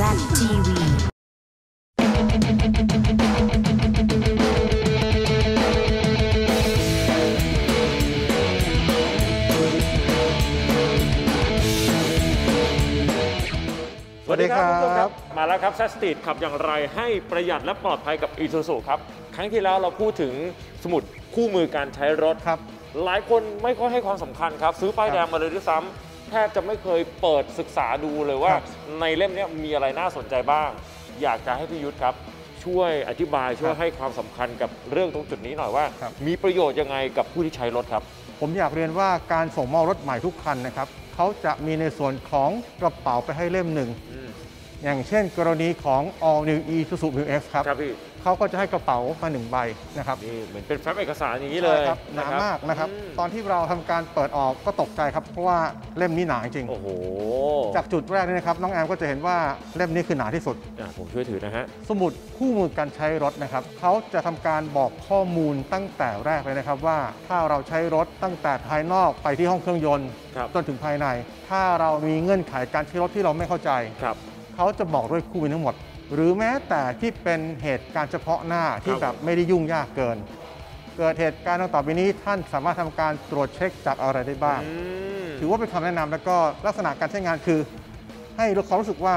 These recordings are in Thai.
TVสวัสดีครับมาแล้วครับแซสตีดขับอย่างไรให้ประหยัดและปลอดภัยกับ Isuzu ครับครั้งที่แล้วเราพูดถึงสมุดคู่มือการใช้รถครับหลายคนไม่ค่อยให้ความสำคัญครับซื้อป้ายแดงมาเลยด้วยซ้ำแทบจะไม่เคยเปิดศึกษาดูเลยว่าในเล่มนี้มีอะไรน่าสนใจบ้างอยากจะให้พี่ยุทธครับช่วยอธิบายช่วยให้ความสำคัญกับเรื่องตรงจุดนี้หน่อยว่ามีประโยชน์ยังไงกับผู้ที่ใช้รถครับผมอยากเรียนว่าการส่งมอบรถใหม่ทุกคันนะครับเขาจะมีในส่วนของกระเป๋าไปให้เล่มหนึ่งอย่างเช่นกรณีของ all new isuzu mu-x ครับเขาก็จะให้กระเป๋ามา1ใบนะครับเหมือนเป็นแฟ้มเอกสารอย่างนี้เลยครับหนามากนะครับตอนที่เราทำการเปิดออกก็ตกใจครับเพราะว่าเล่มนี้หนาจริงโอ้โหจากจุดแรกนี่นะครับน้องแอมก็จะเห็นว่าเล่มนี้คือหนาที่สุดผมช่วยถือนะฮะสมุดคู่มือการใช้รถนะครับเขาจะทำการบอกข้อมูลตั้งแต่แรกเลยนะครับว่าถ้าเราใช้รถตั้งแต่ภายนอกไปที่ห้องเครื่องยนต์จนถึงภายในถ้าเรามีเงื่อนไขการใช้รถที่เราไม่เข้าใจเขาจะบอกด้วยคู่มือทั้งหมดหรือแม้แต่ที่เป็นเหตุการณ์เฉพาะหน้าที่แบบไม่ได้ยุ่งยากเกินเกิดเหตุการณ์ต่างๆนี้ท่านสามารถทำการตรวจเช็คจับอะไรได้บ้างถือว่าเป็นคำแนะนำแล้วก็ลักษณะการใช้งานคือให้เขารู้สึกว่า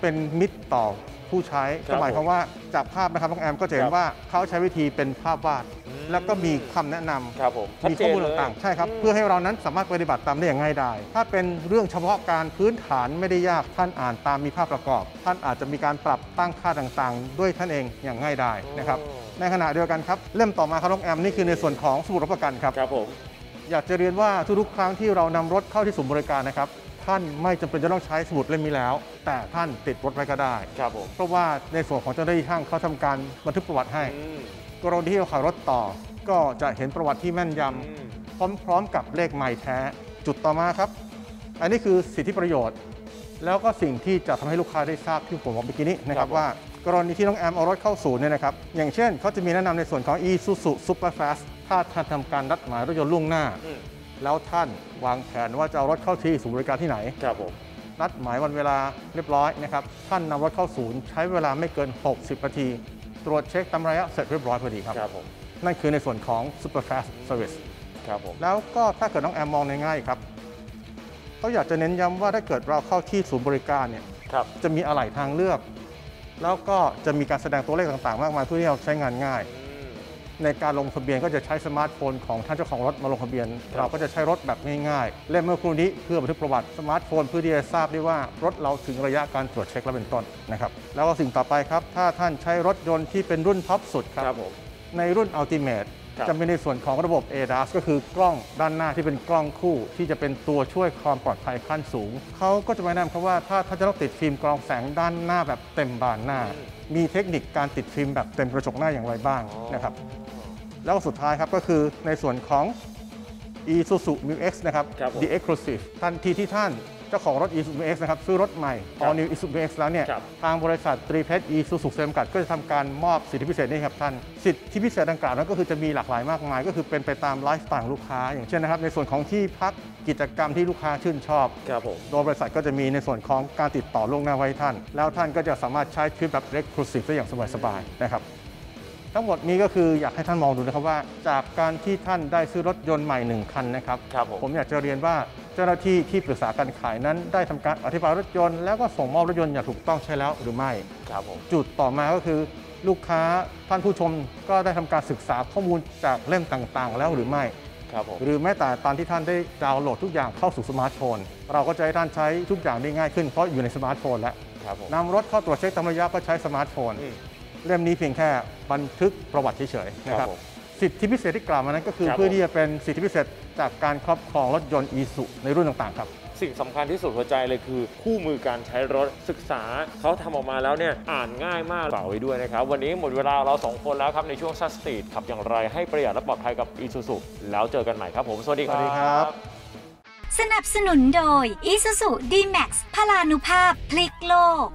เป็นมิตรต่อผู้ใช้หมายความว่าจากภาพนะครับน้องแอมก็จะเห็นว่าเขาใช้วิธีเป็นภาพวาดแล้วก็มีคำแนะนำมีข้อมูลต่างๆใช่ครับเพื่อให้เรานั้นสามารถปฏิบัติตามได้อย่างง่ายดายถ้าเป็นเรื่องเฉพาะการพื้นฐานไม่ได้ยากท่านอ่านตามมีภาพประกอบท่านอาจจะมีการปรับตั้งค่าต่างๆด้วยท่านเองอย่างง่ายดายนะครับในขณะเดียวกันครับเล่มต่อมาครับน้องแอมนี่คือในส่วนของสมุดรับประกันครับผมอยากจะเรียนว่าทุกๆครั้งที่เรานำรถเข้าที่ศูนย์บริการนะครับท่านไม่จำเป็นจะต้องใช้สมุดเล่มนี้แล้วแต่ท่านติดรถไว้ก็ได้ครับผมเพราะว่าในส่วนของเจ้าหน้าที่ช่างเขาทำการบันทึกประวัติให้กรณีที่เราขับรถต่อก็จะเห็นประวัติที่แม่นยำพร้อมๆกับเลขไมล์แท้จุดต่อมาครับอันนี้คือสิทธิประโยชน์แล้วก็สิ่งที่จะทำให้ลูกค้าได้ทราบที่ผมบอกเมื่อกี้นี้นะครับว่ากรณีที่น้องแอมเอารถเข้าศูนย์เนี่ยนะครับอย่างเช่นเขาจะมีแนะนำในส่วนของ Isuzu Superfast ถ้าท่านทำการนัดหมายรถยนต์ล่วงหน้าแล้วท่านวางแผนว่าจะเอารถเข้าที่ศูนย์บริการที่ไหนครับผมนัดหมายวันเวลาเรียบร้อยนะครับท่านนำรถเข้าศูนย์ใช้เวลาไม่เกิน60นาทีตรวจเช็คตามระยะเสร็จเรียบร้อยพอดีครับนั่นคือในส่วนของ Superfast Service ครับผมแล้วก็ถ้าเกิดน้องแอมมองง่ายๆครับเขาอยากจะเน้นย้ำว่าถ้าเกิดเราเข้าที่ศูนย์บริการเนี่ยจะมีอะไหล่ทางเลือกแล้วก็จะมีการแสดงตัวเลขต่างๆมากมายเพื่อที่เราใช้งานง่ายในการลงทะเบียนก็จะใช้สมาร์ทโฟนของท่านเจ้าของรถมาลงทะเบียนเราก็จะใช้รถแบบง่ายๆเล่มเมื่อครู่นี้เพื่อบันทึกประวัติสมาร์ทโฟนเพื่อที่จะทราบได้ว่ารถเราถึงระยะการตรวจเช็คแล้วเป็นต้นนะครับแล้วก็สิ่งต่อไปครับถ้าท่านใช้รถยนต์ที่เป็นรุ่นท็อปสุดครับในรุ่นอัลติเมทจะมีในส่วนของระบบ ADAS ก็คือกล้องด้านหน้าที่เป็นกล้องคู่ที่จะเป็นตัวช่วยความปลอดภัยขั้นสูงเขาก็จะแนะนำครับว่าถ้าท่านจะต้องติดฟิล์มกรองแสงด้านหน้าแบบเต็มบานหน้ามีเทคนิคการติดฟิล์มแบบเต็มกระจกหน้าอย่างไรบ้างนะครับแล้วสุดท้ายครับก็คือในส่วนของ Isuzu mu-x นะครับ The Exclusive ทันทีที่ท่านเจ้าของรถ Isuzu mu-x นะครับซื้อรถใหม่ all new isuzu mu-x แล้วเนี่ยทางบริษัทตรีเพชร Isuzu จำกัดก็จะทำการมอบสิทธิพิเศษนี่ครับท่านสิทธิพิเศษดังกล่าวนั้นก็คือจะมีหลากหลายมากมายก็คือเป็นไปตามไลฟ์สไตล์ลูกค้าอย่างเช่นนะครับในส่วนของที่พักกิจกรรมที่ลูกค้าชื่นชอบโดยบริษัทก็จะมีในส่วนของการติดต่อล่วงหน้าไว้ท่านแล้วท่านก็จะสามารถใช้ชีวิตแบบ Exclusive ได้อย่างสบายๆนะครับทั้งหมดนี้ก็คืออยากให้ท่านมองดูนะครับว่าจากการที่ท่านได้ซื้อรถยนต์ใหม่1คันนะครับผมอยากจะเรียนว่าเจ้าหน้าที่ที่ปรึกษาการขายนั้นได้ทำการอธิบายรถยนต์แล้วก็ส่งมอบรถยนต์อย่างถูกต้องใช่แล้วหรือไม่จุดต่อมาก็คือลูกค้าท่านผู้ชมก็ได้ทำการศึกษาข้อมูลจากเล่มต่างๆแล้วหรือไม่หรือแม้แต่ตอนที่ท่านได้ดาวน์โหลดทุกอย่างเข้าสู่สมาร์ทโฟนเราก็จะให้ท่านใช้ทุกอย่างได้ง่ายขึ้นเพราะอยู่ในสมาร์ทโฟนแล้วนำรถเข้าตรวจเช็คตามระยะก็ใช้สมาร์ทโฟนเล่มนี้เพียงแค่บันทึกประวัติเฉยๆนะครับสิทธิพิเศษที่กล่าวมานั้นก็คือเพื่อที่จะเป็นสิทธิพิเศษจากการครอบครองรถยนต์ Isuzu ในรุ่นต่างๆครับสิ่งสำคัญที่สุดหัวใจเลยคือคู่มือการใช้รถศึกษาเขาทำออกมาแล้วเนี่ยอ่านง่ายมากฝากไว้ด้วยนะครับวันนี้หมดเวลาเรา2คนแล้วครับในช่วงซัสสตรีทขับอย่างไรให้ประหยัดและปลอดภัยกับ Isuzu แล้วเจอกันใหม่ครับผมสวัสดีครับสนับสนุนโดย Isuzu D-Max พลานุภาพพลิกโลก